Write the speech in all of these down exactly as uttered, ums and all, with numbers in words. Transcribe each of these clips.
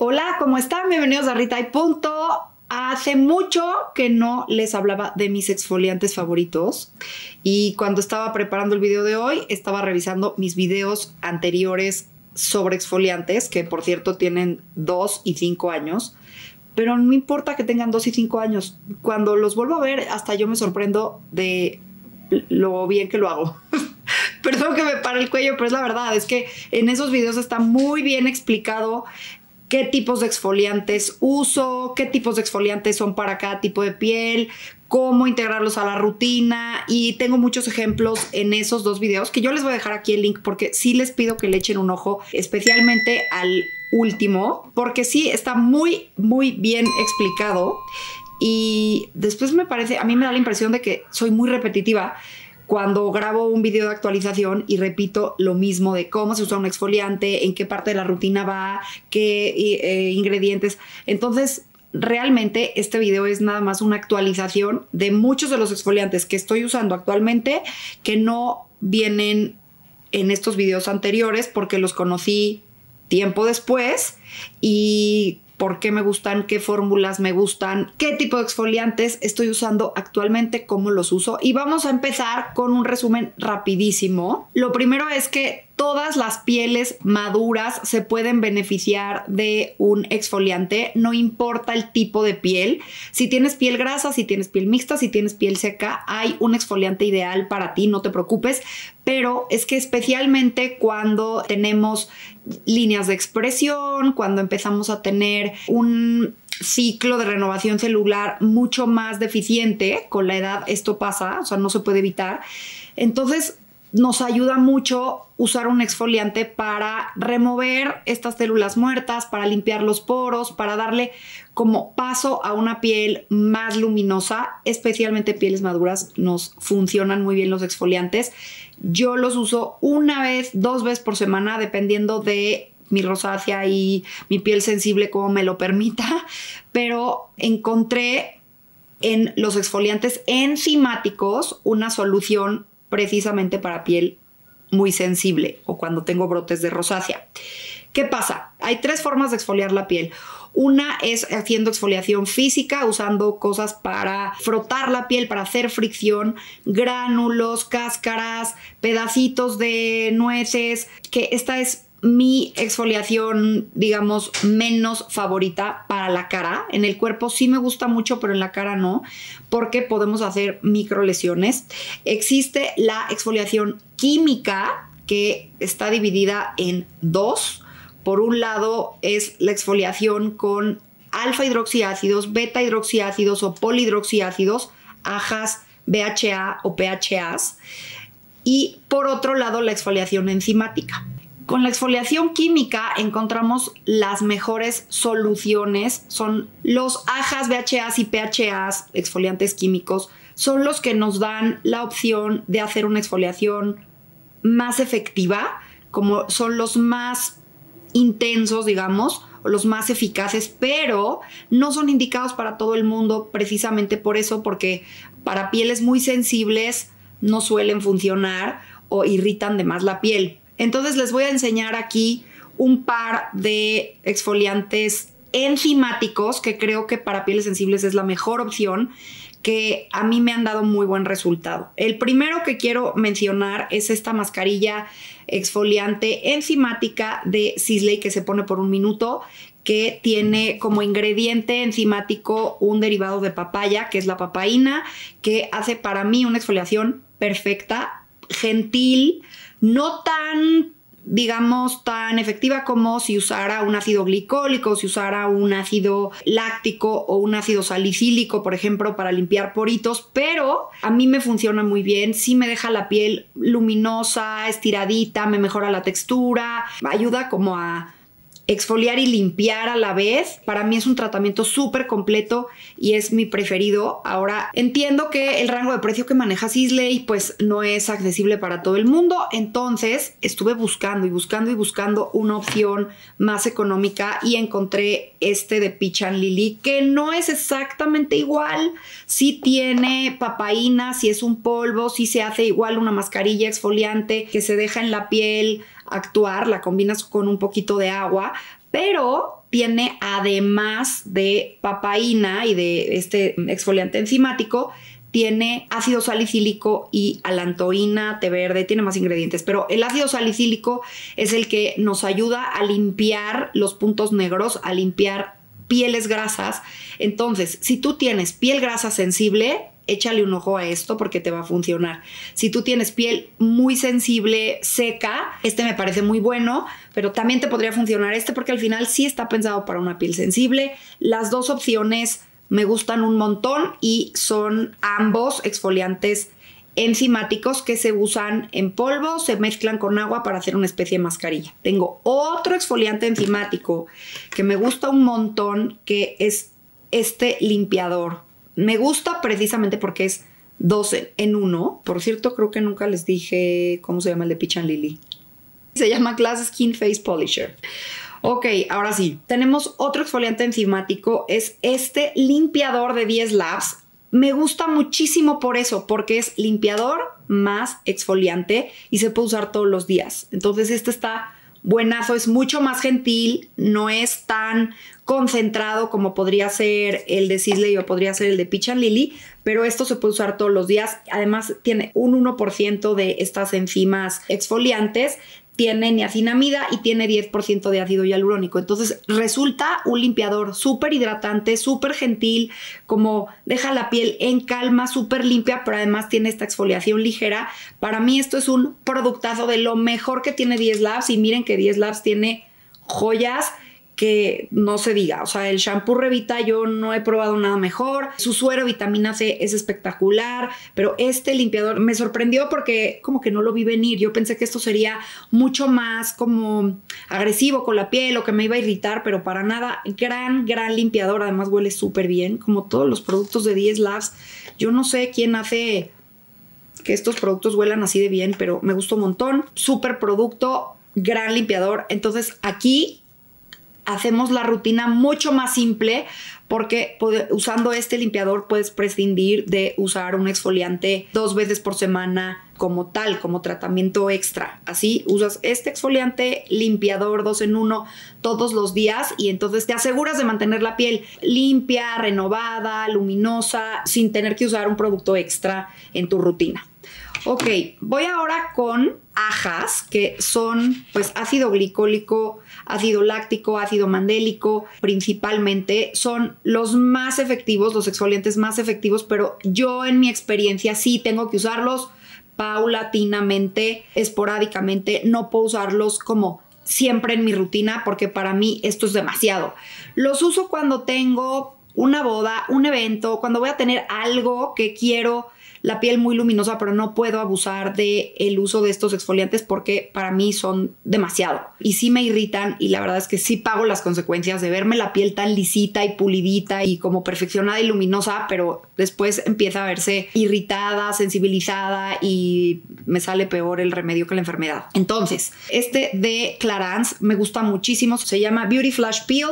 Hola, ¿cómo están? Bienvenidos a Rita y Punto. Hace mucho que no les hablaba de mis exfoliantes favoritos y cuando estaba preparando el video de hoy estaba revisando mis videos anteriores sobre exfoliantes, que por cierto tienen dos y cinco años, pero no importa que tengan dos y cinco años, cuando los vuelvo a ver hasta yo me sorprendo de lo bien que lo hago. Perdón que me pare el cuello, pero es la verdad, es que en esos videos está muy bien explicado qué tipos de exfoliantes uso, qué tipos de exfoliantes son para cada tipo de piel, cómo integrarlos a la rutina, y tengo muchos ejemplos en esos dos videos que yo les voy a dejar aquí el link porque sí les pido que le echen un ojo, especialmente al último, porque sí está muy, muy bien explicado. Y después me parece, a mí me da la impresión de que soy muy repetitiva cuando grabo un video de actualización y repito lo mismo de cómo se usa un exfoliante, en qué parte de la rutina va, qué eh, ingredientes. Entonces, realmente este video es nada más una actualización de muchos de los exfoliantes que estoy usando actualmente que no vienen en estos videos anteriores porque los conocí tiempo después y por qué me gustan, qué fórmulas me gustan, qué tipo de exfoliantes estoy usando actualmente, cómo los uso. Y vamos a empezar con un resumen rapidísimo. Lo primero es que todas las pieles maduras se pueden beneficiar de un exfoliante, no importa el tipo de piel. Si tienes piel grasa, si tienes piel mixta, si tienes piel seca, hay un exfoliante ideal para ti, no te preocupes. Pero es que especialmente cuando tenemos líneas de expresión, cuando empezamos a tener un ciclo de renovación celular mucho más deficiente, con la edad esto pasa, o sea, no se puede evitar. Entonces, nos ayuda mucho usar un exfoliante para remover estas células muertas, para limpiar los poros, para darle como paso a una piel más luminosa. Especialmente pieles maduras nos funcionan muy bien los exfoliantes. Yo los uso una vez, dos veces por semana, dependiendo de mi rosácea y mi piel sensible como me lo permita. Pero encontré en los exfoliantes enzimáticos una solución precisamente para piel muy sensible o cuando tengo brotes de rosácea. ¿Qué pasa? Hay tres formas de exfoliar la piel. Una es haciendo exfoliación física, usando cosas para frotar la piel, para hacer fricción, gránulos, cáscaras, pedacitos de nueces, que esta es mi exfoliación, digamos, menos favorita para la cara. En el cuerpo sí me gusta mucho, pero en la cara no, porque podemos hacer microlesiones. Existe la exfoliación química, que está dividida en dos. Por un lado es la exfoliación con alfa hidroxiácidos, beta hidroxiácidos o polihidroxiácidos, A J As, B H A o P H As. Y por otro lado la exfoliación enzimática. Con la exfoliación química encontramos las mejores soluciones. Son los A J As, B H As y P H As, exfoliantes químicos, son los que nos dan la opción de hacer una exfoliación más efectiva, como son los más intensos, digamos, o los más eficaces, pero no son indicados para todo el mundo precisamente por eso, porque para pieles muy sensibles no suelen funcionar o irritan de más la piel. Entonces les voy a enseñar aquí un par de exfoliantes enzimáticos que creo que para pieles sensibles es la mejor opción, que a mí me han dado muy buen resultado. El primero que quiero mencionar es esta mascarilla exfoliante enzimática de Sisley que se pone por un minuto, que tiene como ingrediente enzimático un derivado de papaya, que es la papaína, que hace para mí una exfoliación perfecta, gentil, no tan, digamos, tan efectiva como si usara un ácido glicólico, si usara un ácido láctico o un ácido salicílico, por ejemplo, para limpiar poritos, pero a mí me funciona muy bien, sí me deja la piel luminosa, estiradita, me mejora la textura, ayuda como a exfoliar y limpiar a la vez. Para mí es un tratamiento súper completo y es mi preferido. Ahora, entiendo que el rango de precio que maneja Sisley pues no es accesible para todo el mundo, entonces estuve buscando y buscando y buscando una opción más económica y encontré este de Peach and Lily, que no es exactamente igual, sí tiene papaína, sí es un polvo, sí se hace igual una mascarilla exfoliante que se deja en la piel actuar, la combinas con un poquito de agua, pero tiene, además de papaína y de este exfoliante enzimático, tiene ácido salicílico y alantoína, té verde, tiene más ingredientes, pero el ácido salicílico es el que nos ayuda a limpiar los puntos negros, a limpiar pieles grasas. Entonces, si tú tienes piel grasa sensible, échale un ojo a esto porque te va a funcionar. Si tú tienes piel muy sensible, seca, este me parece muy bueno, pero también te podría funcionar este porque al final sí está pensado para una piel sensible. Las dos opciones me gustan un montón y son ambos exfoliantes enzimáticos que se usan en polvo, se mezclan con agua para hacer una especie de mascarilla. Tengo otro exfoliante enzimático que me gusta un montón, que es este limpiador. Me gusta precisamente porque es dos en uno. Por cierto, creo que nunca les dije cómo se llama el de Peach and Lily. Se llama Glass Skin Face Polisher. Ok, ahora sí. Tenemos otro exfoliante enzimático. Es este limpiador de D S Labs. Me gusta muchísimo por eso, porque es limpiador más exfoliante y se puede usar todos los días. Entonces este está buenazo, es mucho más gentil, no es tan concentrado como podría ser el de Sisley o podría ser el de Peach and Lily, pero esto se puede usar todos los días. Además tiene un uno por ciento de estas enzimas exfoliantes, tiene niacinamida y tiene diez por ciento de ácido hialurónico. Entonces resulta un limpiador súper hidratante, súper gentil, como deja la piel en calma, súper limpia, pero además tiene esta exfoliación ligera. Para mí esto es un productazo de lo mejor que tiene D S Labs, y miren que D S Labs tiene joyas que no se diga. O sea, el shampoo Revita yo no he probado nada mejor. Su suero vitamina C es espectacular, pero este limpiador me sorprendió porque como que no lo vi venir. Yo pensé que esto sería mucho más como agresivo con la piel o que me iba a irritar, pero para nada. Gran, gran limpiador. Además huele súper bien, como todos los productos de D S Labs. Yo no sé quién hace que estos productos huelan así de bien, pero me gustó un montón. Súper producto, gran limpiador. Entonces aquí hacemos la rutina mucho más simple porque usando este limpiador puedes prescindir de usar un exfoliante dos veces por semana como tal, como tratamiento extra. Así usas este exfoliante limpiador dos en uno todos los días y entonces te aseguras de mantener la piel limpia, renovada, luminosa, sin tener que usar un producto extra en tu rutina. Ok, voy ahora con ajas, que son pues ácido glicólico, ácido láctico, ácido mandélico, principalmente. Son los más efectivos, los exfoliantes más efectivos, pero yo en mi experiencia sí tengo que usarlos paulatinamente, esporádicamente. No puedo usarlos como siempre en mi rutina porque para mí esto es demasiado. Los uso cuando tengo una boda, un evento, cuando voy a tener algo que quiero la piel muy luminosa, pero no puedo abusar del uso de estos exfoliantes porque para mí son demasiado. Y sí me irritan y la verdad es que sí pago las consecuencias de verme la piel tan lisita y pulidita y como perfeccionada y luminosa, pero después empieza a verse irritada, sensibilizada y me sale peor el remedio que la enfermedad. Entonces, este de Clarins me gusta muchísimo. Se llama Beauty Flash Peel.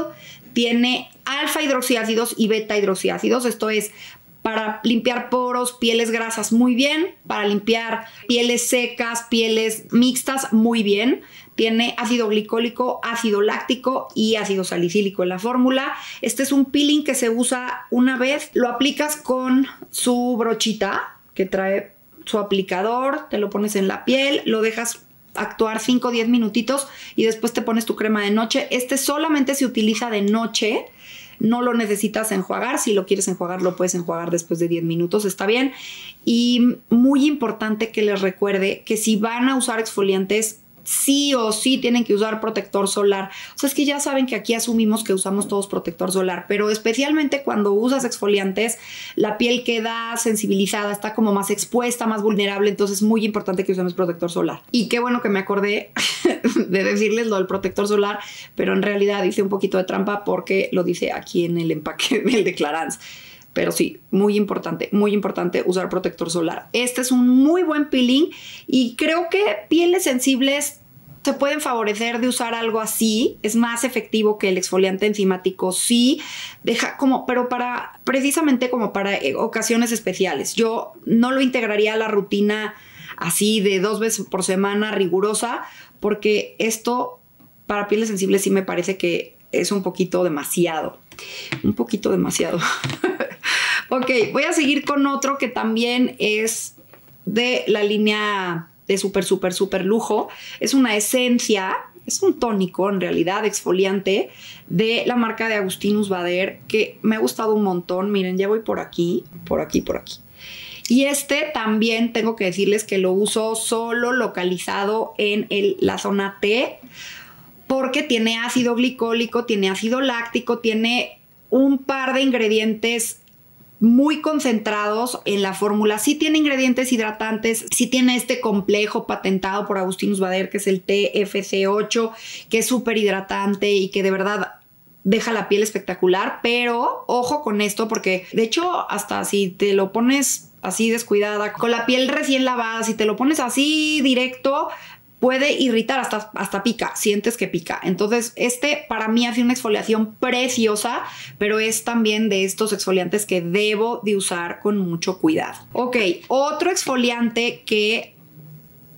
Tiene alfa hidroxiácidos y beta hidroxiácidos. Esto es para limpiar poros, pieles grasas muy bien, para limpiar pieles secas, pieles mixtas muy bien. Tiene ácido glicólico, ácido láctico y ácido salicílico en la fórmula. Este es un peeling que se usa una vez, lo aplicas con su brochita que trae su aplicador, te lo pones en la piel, lo dejas actuar cinco o diez minutitos y después te pones tu crema de noche. Este solamente se utiliza de noche. No lo necesitas enjuagar. Si lo quieres enjuagar, lo puedes enjuagar después de diez minutos. Está bien. Y muy importante que les recuerde que si van a usar exfoliantes, sí o sí tienen que usar protector solar. O sea, es que ya saben que aquí asumimos que usamos todos protector solar, pero especialmente cuando usas exfoliantes, la piel queda sensibilizada, está como más expuesta, más vulnerable. Entonces es muy importante que usemos protector solar. Y qué bueno que me acordé de decirles lo del protector solar, pero en realidad hice un poquito de trampa porque lo dice aquí en el empaque del de Clarins. Pero sí, muy importante, muy importante usar protector solar. Este es un muy buen peeling y creo que pieles sensibles se pueden favorecer de usar algo así. Es más efectivo que el exfoliante enzimático, sí, deja como, pero para precisamente como para eh, ocasiones especiales. Yo no lo integraría a la rutina así de dos veces por semana rigurosa porque esto para pieles sensibles sí me parece que es un poquito demasiado. Un poquito demasiado. Ok, voy a seguir con otro que también es de la línea de súper, súper, súper lujo. Es una esencia, es un tónico en realidad, exfoliante, de la marca de Augustinus Bader, que me ha gustado un montón. Miren, ya voy por aquí, por aquí, por aquí. Y este también tengo que decirles que lo uso solo localizado en el, la zona T, porque tiene ácido glicólico, tiene ácido láctico, tiene un par de ingredientes muy concentrados en la fórmula. Sí tiene ingredientes hidratantes, sí tiene este complejo patentado por Augustinus Bader, que es el T F C ocho, que es súper hidratante y que de verdad deja la piel espectacular. Pero ojo con esto, porque de hecho hasta si te lo pones así descuidada, con la piel recién lavada, si te lo pones así directo, puede irritar, hasta, hasta pica, sientes que pica. Entonces este para mí hace una exfoliación preciosa, pero es también de estos exfoliantes que debo de usar con mucho cuidado. Ok, otro exfoliante que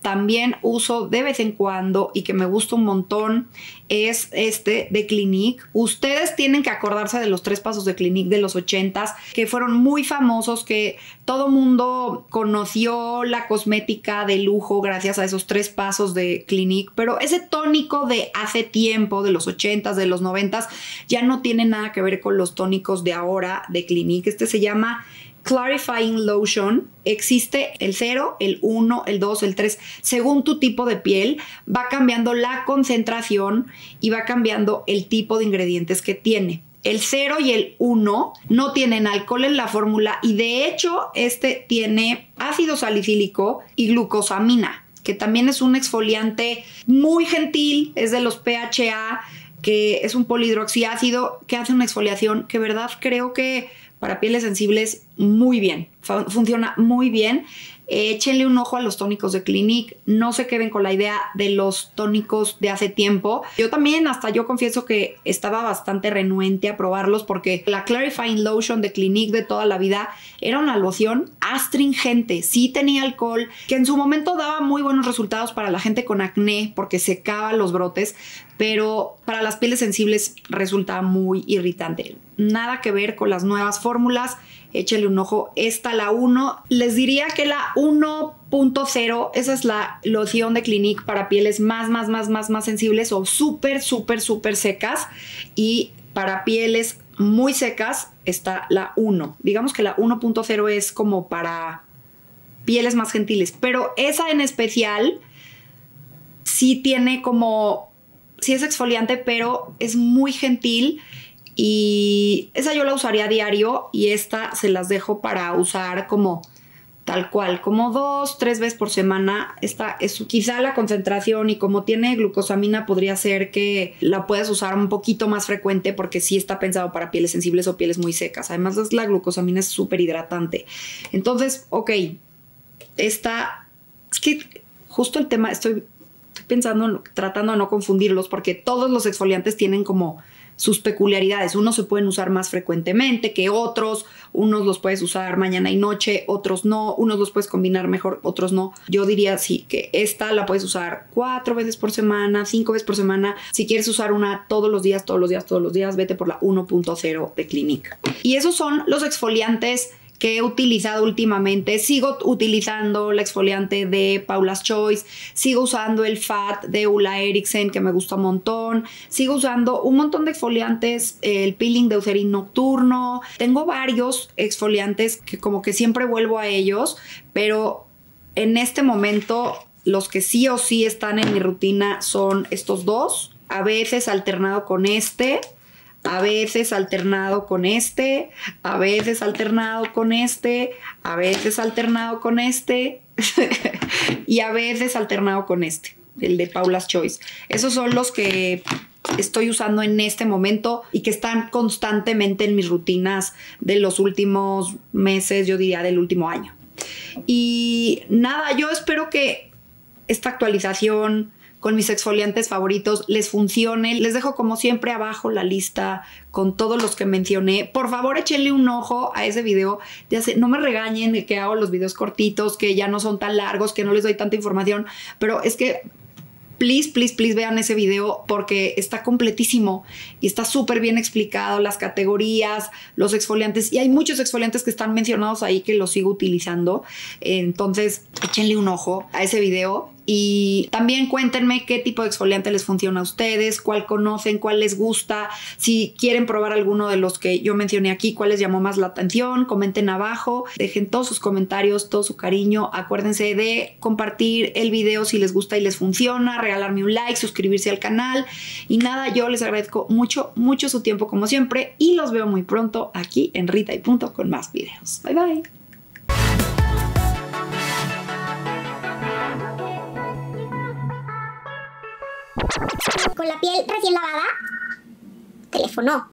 también uso de vez en cuando y que me gusta un montón es este de Clinique. Ustedes tienen que acordarse de los tres pasos de Clinique de los ochentas, que fueron muy famosos, que todo mundo conoció la cosmética de lujo gracias a esos tres pasos de Clinique. Pero ese tónico de hace tiempo, de los ochentas, de los noventas, ya no tiene nada que ver con los tónicos de ahora de Clinique. Este se llama Clarifying Lotion. Existe el cero, el uno, el dos, el tres. Según tu tipo de piel va cambiando la concentración y va cambiando el tipo de ingredientes que tiene. El cero y el uno no tienen alcohol en la fórmula, y de hecho este tiene ácido salicílico y glucosamina, que también es un exfoliante muy gentil, es de los P H A, que es un polihidroxiácido que hace una exfoliación que, verdad, creo que para pieles sensibles muy bien, funciona muy bien. Échenle un ojo a los tónicos de Clinique, no se queden con la idea de los tónicos de hace tiempo. Yo también, hasta yo confieso que estaba bastante renuente a probarlos, porque la Clarifying Lotion de Clinique de toda la vida era una loción astringente, sí tenía alcohol, que en su momento daba muy buenos resultados para la gente con acné porque secaba los brotes, pero para las pieles sensibles resultaba muy irritante. Nada que ver con las nuevas fórmulas. Échale un ojo. Esta, la uno, les diría que la uno punto cero, esa es la loción de Clinique para pieles más, más, más, más, más sensibles o súper, súper, súper secas. Y para pieles muy secas está la uno. Digamos que la uno punto cero es como para pieles más gentiles, pero esa en especial sí tiene como, sí es exfoliante, pero es muy gentil. Y esa yo la usaría a diario, y esta se las dejo para usar como tal cual, como dos, tres veces por semana. Esta es quizá la concentración, y como tiene glucosamina podría ser que la puedas usar un poquito más frecuente, porque sí está pensado para pieles sensibles o pieles muy secas. Además la glucosamina es súper hidratante. Entonces, ok, esta es que justo el tema, estoy, estoy pensando, tratando de no confundirlos, porque todos los exfoliantes tienen como sus peculiaridades. Unos se pueden usar más frecuentemente que otros, unos los puedes usar mañana y noche, otros no, unos los puedes combinar mejor, otros no. Yo diría sí, que esta la puedes usar cuatro veces por semana, cinco veces por semana. Si quieres usar una todos los días, todos los días, todos los días, vete por la uno punto cero de Clinique. Y esos son los exfoliantes que he utilizado últimamente. Sigo utilizando el exfoliante de Paula's Choice, sigo usando el F A T de Ole Henriksel, que me gusta un montón, sigo usando un montón de exfoliantes, el peeling de Eucerin nocturno. Tengo varios exfoliantes que como que siempre vuelvo a ellos, pero en este momento los que sí o sí están en mi rutina son estos dos, a veces alternado con este, a veces alternado con este, a veces alternado con este, a veces alternado con este y a veces alternado con este, el de Paula's Choice. Esos son los que estoy usando en este momento y que están constantemente en mis rutinas de los últimos meses, yo diría del último año. Y nada, yo espero que esta actualización con mis exfoliantes favoritos les funcione. Les dejo como siempre abajo la lista con todos los que mencioné. Por favor, échenle un ojo a ese video. Ya sé, no me regañen de que hago los videos cortitos, que ya no son tan largos, que no les doy tanta información, pero es que please, please, please vean ese video porque está completísimo y está súper bien explicado, las categorías, los exfoliantes, y hay muchos exfoliantes que están mencionados ahí que los sigo utilizando. Entonces, échenle un ojo a ese video. Y también cuéntenme qué tipo de exfoliante les funciona a ustedes, cuál conocen, cuál les gusta, si quieren probar alguno de los que yo mencioné aquí, cuál les llamó más la atención, comenten abajo, dejen todos sus comentarios, todo su cariño, acuérdense de compartir el video si les gusta y les funciona, regalarme un like, suscribirse al canal y nada, yo les agradezco mucho, mucho su tiempo como siempre y los veo muy pronto aquí en Rita y Punto con más videos. Bye bye. Con la piel recién lavada, teléfono.